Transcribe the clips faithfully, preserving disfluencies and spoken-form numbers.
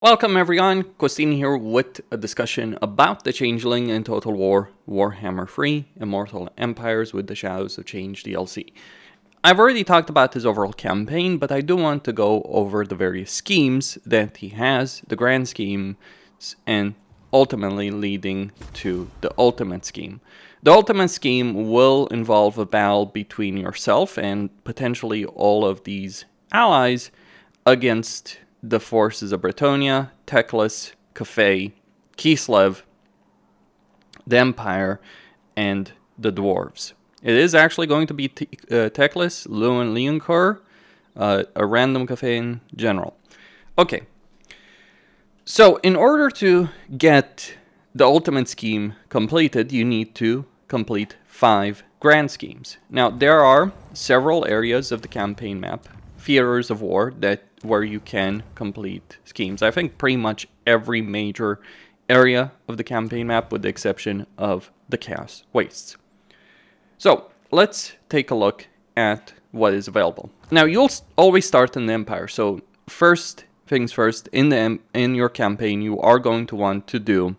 Welcome everyone, Kostini here with a discussion about the Changeling in Total War Warhammer three, Immortal Empires with the Shadows of Change D L C. I've already talked about his overall campaign, but I do want to go over the various schemes that he has, the grand schemes, and ultimately leading to the ultimate scheme. The ultimate scheme will involve a battle between yourself and potentially all of these allies against the forces of Bretonnia, Teclis, Cafe, Kislev, the Empire, and the Dwarves. It is actually going to be te uh, Teclis, Louen Leoncoeur, uh, a random cafe in general. Okay, so in order to get the ultimate scheme completed, you need to complete five grand schemes. Now, there are several areas of the campaign map, theaters of war, that where you can complete schemes. I think pretty much every major area of the campaign map with the exception of the Chaos Wastes. So let's take a look at what is available. Now, you'll always start in the Empire. So first things first, in the in your campaign, you are going to want to do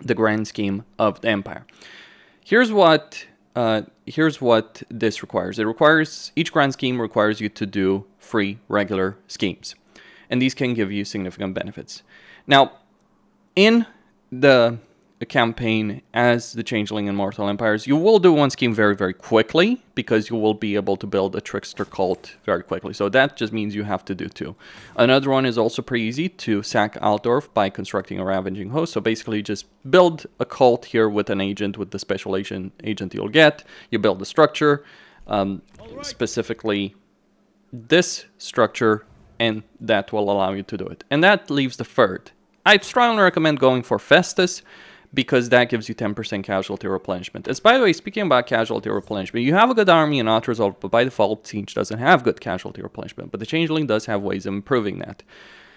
the grand scheme of the Empire. Here's what Uh, here's what this requires. It requires, each grand scheme requires you to do three regular schemes, and these can give you significant benefits. Now, in the campaign as the Changeling in Immortal Empires, you will do one scheme very, very quickly because you will be able to build a trickster cult very quickly. So that just means you have to do two. Another one is also pretty easy, to sack Altdorf by constructing a ravaging host. So basically just build a cult here with an agent, with the special agent, agent you'll get. You build a structure, um, right. specifically this structure, and that will allow you to do it. And that leaves the third. I'd strongly recommend going for Festus, because that gives you ten percent casualty replenishment. As by the way, speaking about casualty replenishment, you have a good army and not resolved, but by default, Siege doesn't have good casualty replenishment, but the Changeling does have ways of improving that.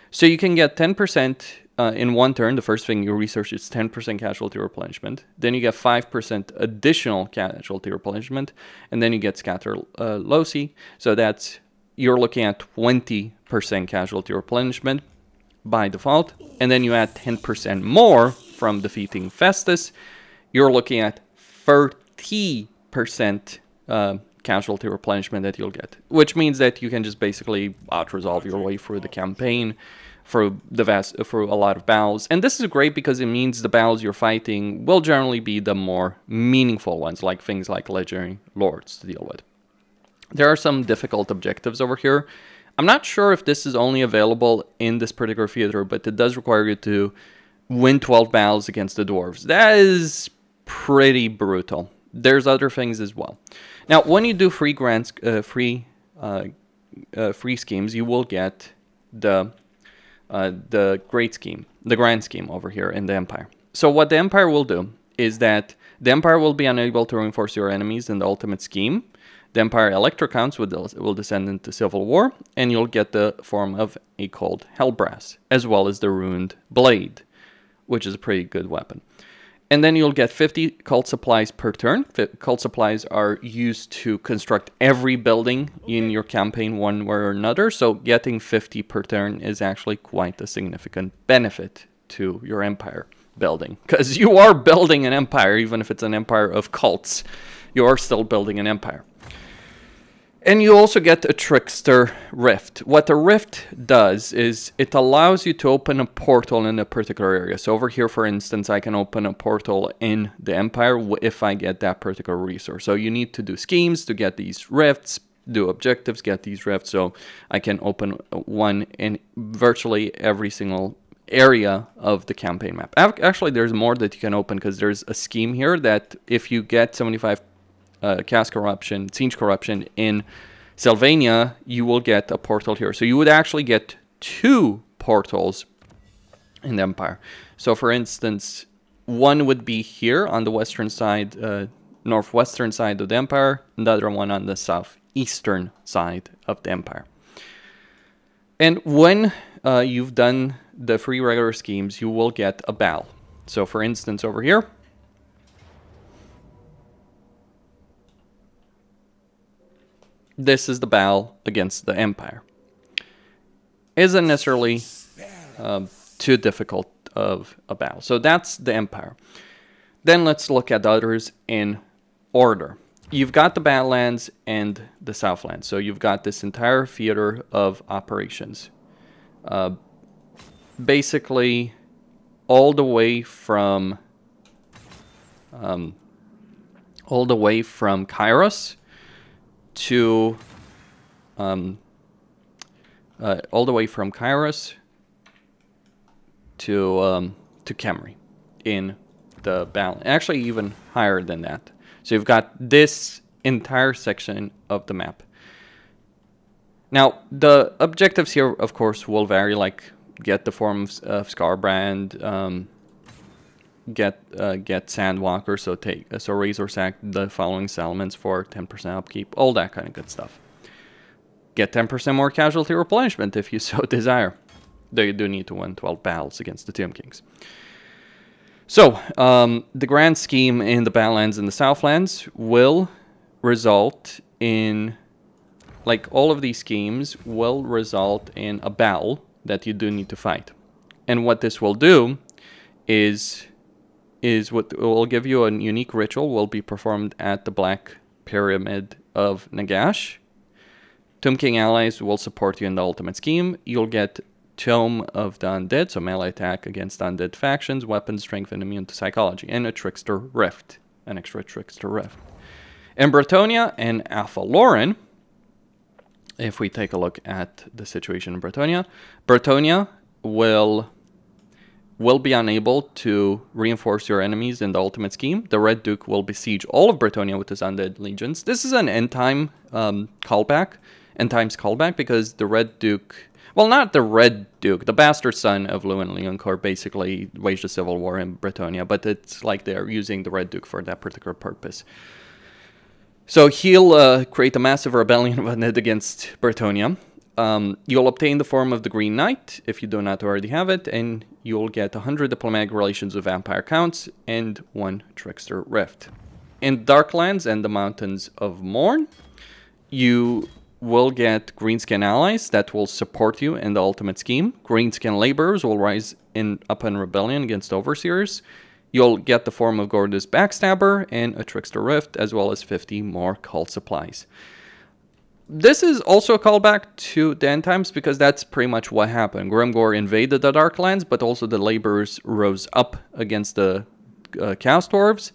So you can get ten percent uh, in one turn. The first thing you research is ten percent casualty replenishment. Then you get five percent additional casualty replenishment, and then you get Scatter uh, Loci. So that's, you're looking at twenty percent casualty replenishment by default, and then you add ten percent more from defeating Festus. You're looking at thirty percent uh, casualty replenishment that you'll get, which means that you can just basically out-resolve your way through the campaign, through the vast, through a lot of battles. And this is great because it means the battles you're fighting will generally be the more meaningful ones, like things like legendary lords to deal with. There are some difficult objectives over here. I'm not sure if this is only available in this particular theater, but it does require you to win twelve battles against the Dwarves. That is pretty brutal. There's other things as well. Now, when you do free grants, uh, free, uh, uh, free schemes, you will get the uh, the great scheme, the grand scheme over here in the Empire. So what the Empire will do is that the Empire will be unable to reinforce your enemies in the ultimate scheme. The Empire Elector Counts will descend into civil war, and you'll get the form of a cold Hellbrass, as well as the Ruined Blade, which is a pretty good weapon. And then you'll get fifty cult supplies per turn. Cult supplies are used to construct every building in your campaign one way or another, so getting fifty per turn is actually quite a significant benefit to your empire building, because you are building an empire, even if it's an empire of cults. You are still building an empire. And you also get a trickster rift. What a rift does is it allows you to open a portal in a particular area. So over here, for instance, I can open a portal in the Empire if I get that particular resource. So you need to do schemes to get these rifts, do objectives, get these rifts. So I can open one in virtually every single area of the campaign map. Actually, there's more that you can open, because there's a scheme here that if you get seventy-five Uh, Chaos Corruption, Siege Corruption in Sylvania, you will get a portal here. So you would actually get two portals in the Empire. So for instance, one would be here on the western side, uh, northwestern side of the Empire, another one on the southeastern side of the Empire. And when uh, you've done the three regular schemes, you will get a battle. So for instance, over here, this is the battle against the Empire. Isn't necessarily um, too difficult of a battle. So that's the Empire. Then let's look at the others in order. You've got the Badlands and the Southlands. So you've got this entire theater of operations. Uh, basically, all the way from um, all the way from Kairos to um, uh, all the way from Kairos to um, to Khemri in the Badlands. Actually, even higher than that. So you've got this entire section of the map. Now, the objectives here, of course, will vary, like get the form of, of Scarbrand, um, get uh, get Sandwalker, so take uh, so Razor Sack the following settlements for ten percent upkeep, all that kind of good stuff. Get ten percent more casualty replenishment if you so desire. Though you do need to win twelve battles against the Tomb Kings. So, um, the grand scheme in the Badlands and the Southlands will result in, like all of these schemes, will result in a battle that you do need to fight. And what this will do is, is what will give you a unique ritual will be performed at the Black Pyramid of Nagash. Tomb King allies will support you in the ultimate scheme. You'll get Tome of the Undead, so melee attack against undead factions, weapon strength and immune to psychology, and a Trickster Rift, an extra Trickster Rift. In Bretonnia and Alpha-Lauren, if we take a look at the situation in Bretonnia, Bretonnia will, will be unable to reinforce your enemies in the ultimate scheme. The Red Duke will besiege all of Bretonnia with his undead legions. This is an end time um, callback, end times callback, because the Red Duke... Well, not the Red Duke, the bastard son of Louen Leoncoeur basically waged a civil war in Bretonnia, but it's like they're using the Red Duke for that particular purpose. So he'll uh, create a massive rebellion against Bretonnia. Um, you'll obtain the form of the Green Knight, if you do not already have it, and you'll get one hundred diplomatic relations with Vampire Counts and one Trickster Rift. In Darklands and the Mountains of Morn, you... will get Greenskin allies that will support you in the ultimate scheme. Greenskin laborers will rise in up in rebellion against overseers. You'll get the form of Gordas Backstabber and a Trickster Rift, as well as fifty more cult supplies. This is also a callback to the end times because that's pretty much what happened. Grimgor invaded the Darklands, but also the laborers rose up against the uh, Chaos dwarves.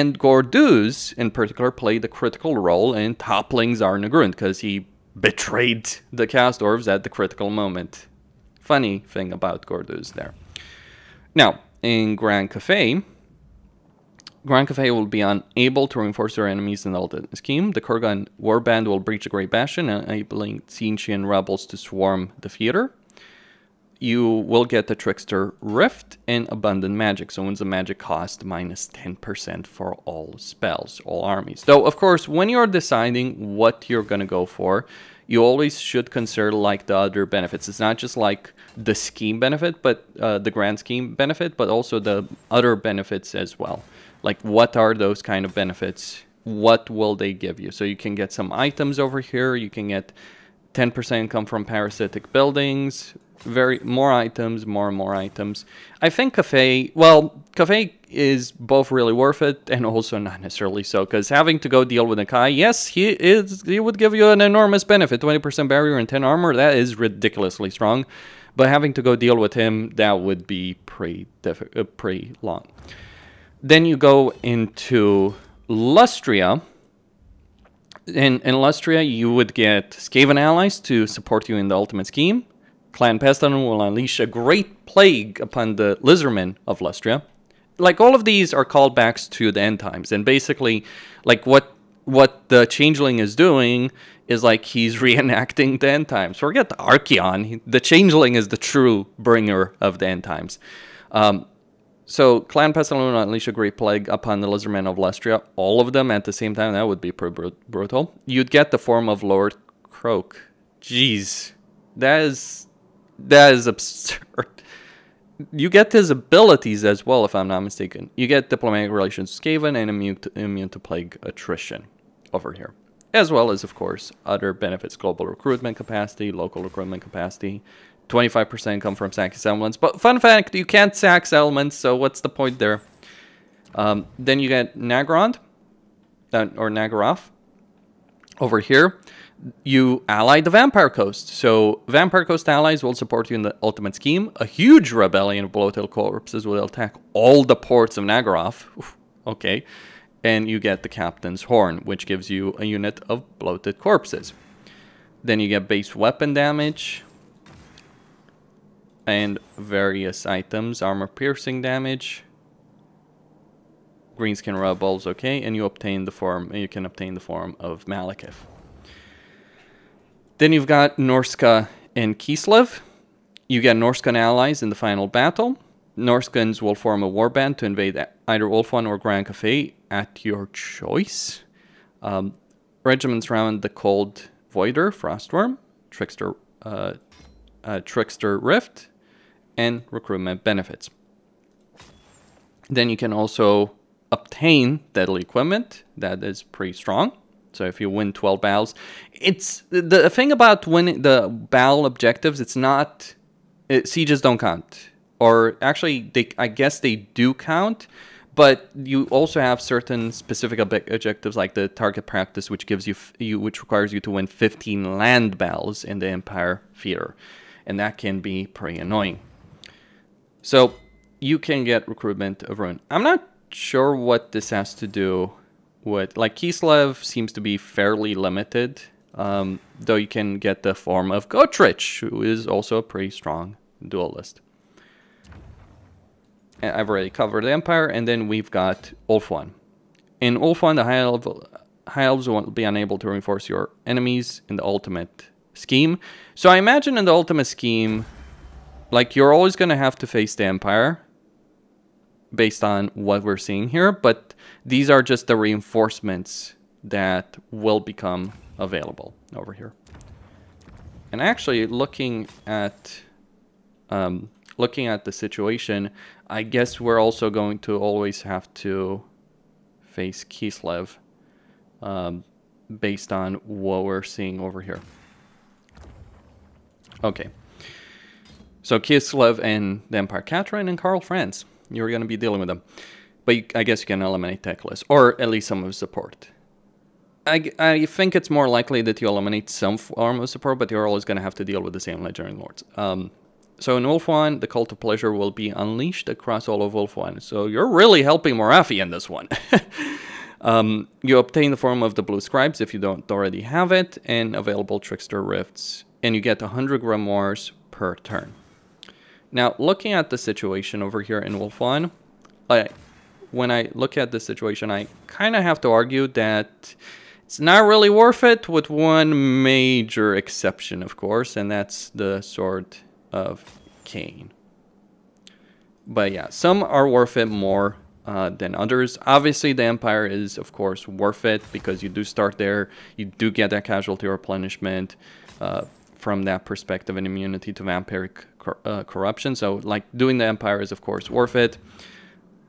And Gorduz, in particular, played a critical role in toppling Zharr-Naggrund because he betrayed the Chaos Dwarves at the critical moment. Funny thing about Gorduz there. Now, in Grand Cafe, Grand Cafe will be unable to reinforce their enemies in the ultimate scheme. The Kurgan Warband will breach the Great Bastion, enabling Tsinchian rebels to swarm the theater. You will get the Trickster Rift and Abundant Magic. So when's the magic cost? Minus ten percent for all spells, all armies. So, of course, when you're deciding what you're going to go for, you always should consider, like, the other benefits. It's not just, like, the scheme benefit, but uh, the grand scheme benefit, but also the other benefits as well. Like, what are those kind of benefits? What will they give you? So you can get some items over here. You can get ten percent income from parasitic buildings, very more items, more and more items. I think Cafe, well, Cafe is both really worth it and also not necessarily so, because having to go deal with Nakai, yes, he is he would give you an enormous benefit, twenty percent barrier and ten armor, that is ridiculously strong, but having to go deal with him, that would be pretty uh, pretty long. Then you go into Lustria. In, in Lustria, you would get Skaven allies to support you in the ultimate scheme. Clan Pestilens will unleash a great plague upon the Lizardmen of Lustria. Like, all of these are callbacks to the end times. And basically, like, what what the Changeling is doing is, like, he's reenacting the end times. Forget the Archeon. The Changeling is the true bringer of the end times. Um, so, Clan Pestilens will unleash a great plague upon the Lizardmen of Lustria. All of them at the same time. That would be pretty br brutal. You'd get the form of Lord Kroak. Jeez. That is... That is absurd. You get his abilities as well, if I'm not mistaken. You get diplomatic relations with Skaven and immune to, immune to plague attrition over here. As well as, of course, other benefits. Global recruitment capacity, local recruitment capacity, twenty-five percent come from Sax elements. But fun fact, you can't Sax elements, so what's the point there? Um, then you get Naggaroth, uh, or Naggaroth. Over here, you ally the Vampire Coast. So Vampire Coast allies will support you in the ultimate scheme. A huge rebellion of Blowtail Corpses will attack all the ports of Naggaroth. Oof, okay. And you get the Captain's Horn, which gives you a unit of Bloated Corpses. Then you get base weapon damage and various items, armor piercing damage. Greenskin Rebels, okay, and you obtain the form, you can obtain the form of Malekith. Then you've got Norska and Kislev. You get Norskan allies in the final battle. Norskans will form a warband to invade either Ulthuan or Grand Cafe at your choice. Um, regiments round the Cold Voider, Frostworm, Trickster, uh, uh, Trickster Rift, and recruitment benefits. Then you can also obtain deadly equipment. That is pretty strong. So if you win twelve battles, it's the thing about winning the battle objectives. It's not it, sieges don't count, or actually, they I guess they do count. But you also have certain specific ob objectives like the target practice, which gives you, you which requires you to win fifteen land battles in the Empire Theater, and that can be pretty annoying. So you can get recruitment of ruin. I'm not sure what this has to do with, like, Kislev seems to be fairly limited, um, though you can get the form of Gotrich, who is also a pretty strong duelist. And I've already covered the Empire, and then we've got Ulthuan. In Ulthuan, the High, Elf, High Elves will be unable to reinforce your enemies in the ultimate scheme. So I imagine in the ultimate scheme, like, you're always going to have to face the Empire, based on what we're seeing here, but these are just the reinforcements that will become available over here. And actually, looking at um, looking at the situation, I guess we're also going to always have to face Kislev um, based on what we're seeing over here. Okay, so Kislev and the Empire, Catherine and Karl Franz. You're going to be dealing with them. But you, I guess you can eliminate Teclis, or at least some of his support. I, I think it's more likely that you eliminate some form of support, but you're always going to have to deal with the same Legendary Lords. Um, so in Ulthuan, the Cult of Pleasure will be unleashed across all of Ulthuan. So you're really helping Morathi in this one. um, you obtain the form of the Blue Scribes if you don't already have it, and available Trickster Rifts. And you get one hundred Grimoires per turn. Now, looking at the situation over here in Ulthuan, I, when I look at this situation, I kind of have to argue that it's not really worth it, with one major exception, of course, and that's the Sword of Cain. But yeah, some are worth it more uh, than others. Obviously, the Empire is, of course, worth it, because you do start there, you do get that casualty replenishment, uh, from that perspective, and immunity to vampiric cor uh, corruption. So, like, doing the Empire is, of course, worth it.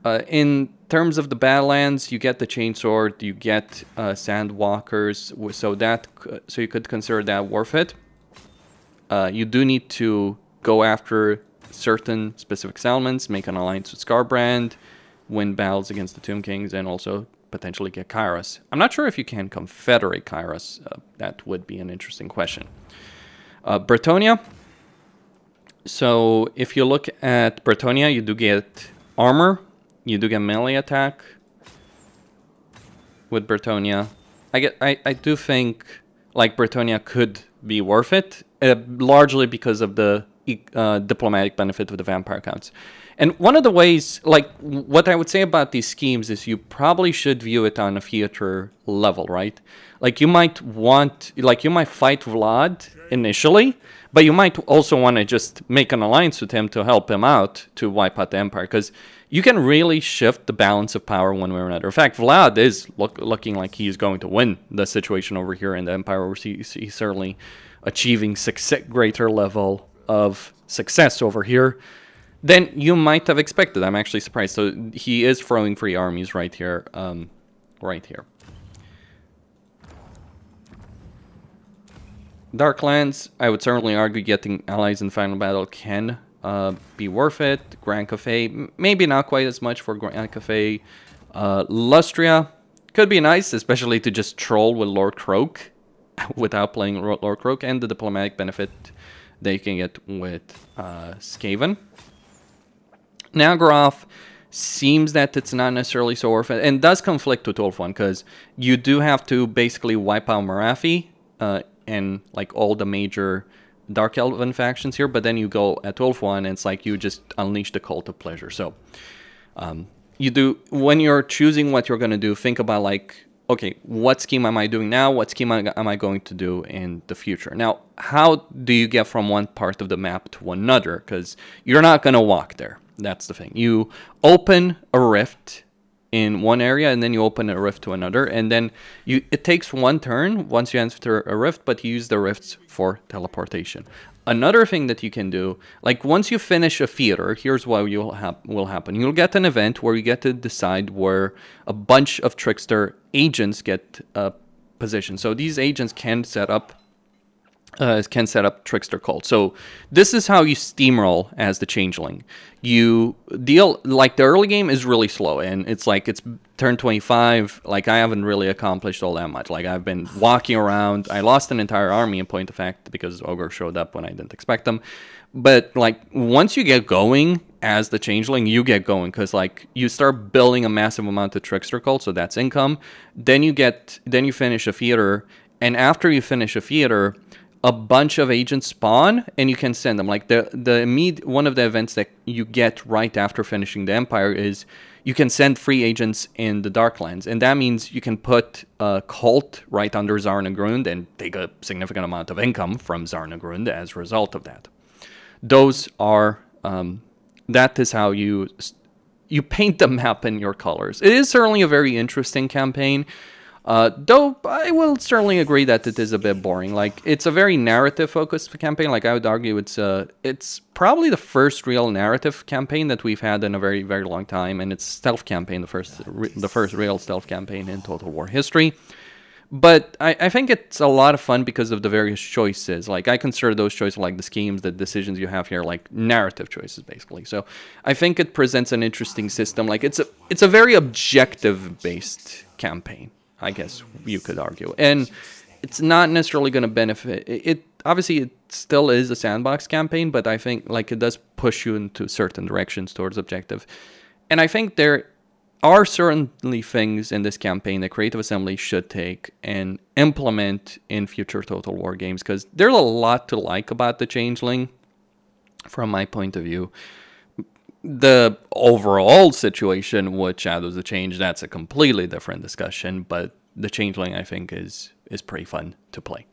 Uh, in terms of the Badlands, you get the Chainsword, you get uh, Sandwalkers, so that so you could consider that worth it. Uh, you do need to go after certain specific settlements, make an alliance with Scarbrand, win battles against the Tomb Kings, and also potentially get Kairos. I'm not sure if you can confederate Kairos. Uh, that would be an interesting question. Uh, Bretonnia. So if you look at Bretonnia, you do get armor, you do get melee attack with Bretonnia. I get, I, I do think, like, Bretonnia could be worth it, uh, largely because of the uh, diplomatic benefit of the Vampire Counts. And one of the ways, like, what I would say about these schemes is you probably should view it on a theater level, right? Like, you might want, like, you might fight Vlad initially, but you might also want to just make an alliance with him to help him out, to wipe out the Empire, because you can really shift the balance of power one way or another. In fact, Vlad is look, looking like he's going to win the situation over here in the Empire, where he's, he's certainly achieving success, greater level of success over here than you might have expected. I'm actually surprised. So he is throwing free armies right here, um, right here. Darklands, I would certainly argue getting allies in Final Battle can uh, be worth it. Grand Cafe, m maybe not quite as much for Grand Cafe. Uh, Lustria, could be nice, especially to just troll with Lord Kroak without playing Lord Kroak, and the diplomatic benefit they can get with uh, Skaven. Naggaroth seems that it's not necessarily so worth it, and does conflict with Ulthuan, because you do have to basically wipe out Marathi, uh, and like all the major Dark Elven factions here, but then you go at Ulthuan and it's like you just unleash the Cult of Pleasure. So um, you do, when you're choosing what you're going to do, think about like, okay, what scheme am I doing now? What scheme am I going to do in the future? Now, how do you get from one part of the map to another? Because you're not going to walk there. That's the thing. You open a rift in one area, and then you open a rift to another, and then you it takes one turn once you enter a rift, but you use the rifts for teleportation. Another thing that you can do, like once you finish a theater, here's what you'll ha will happen. You'll get an event where you get to decide where a bunch of trickster agents get uh, positioned. So these agents can set up Uh, can set up trickster cult. So this is how you steamroll as the Changeling. You deal, like the early game is really slow, and it's like it's turn twenty-five, like I haven't really accomplished all that much. Like I've been walking around, I lost an entire army in point of fact because Ogre showed up when I didn't expect them. But like once you get going as the Changeling, you get going, because like you start building a massive amount of trickster cult, so that's income. Then you get, then you finish a theater, and after you finish a theater, a bunch of agents spawn, and you can send them. Like the the immediate, one of the events that you get right after finishing the Empire is you can send free agents in the Darklands, and that means you can put a cult right under Zharr-Naggrund and take a significant amount of income from Zharr-Naggrund as a result of that. Those are um, that is how you you paint the map in your colors. It is certainly a very interesting campaign. Uh, though I will certainly agree that it is a bit boring. Like it's a very narrative-focused campaign. Like I would argue, it's uh, it's probably the first real narrative campaign that we've had in a very, very long time, and it's stealth campaign, the first, the first real stealth campaign in Total War history. But I, I think it's a lot of fun because of the various choices. Like I consider those choices, like the schemes, the decisions you have here, like narrative choices, basically. So I think it presents an interesting system. Like it's a, it's a very objective-based campaign, I guess you could argue. And it's not necessarily going to benefit. It, it obviously, it still is a sandbox campaign, but I think like it does push you into certain directions towards objective. And I think there are certainly things in this campaign that Creative Assembly should take and implement in future Total War games, because there's a lot to like about the Changeling from my point of view. The overall situation with Shadows of Change, that's a completely different discussion, but the Changeling, I think, is is pretty fun to play.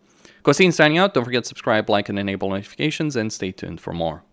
Kostini signing out. Don't forget to subscribe, like, and enable notifications, and stay tuned for more.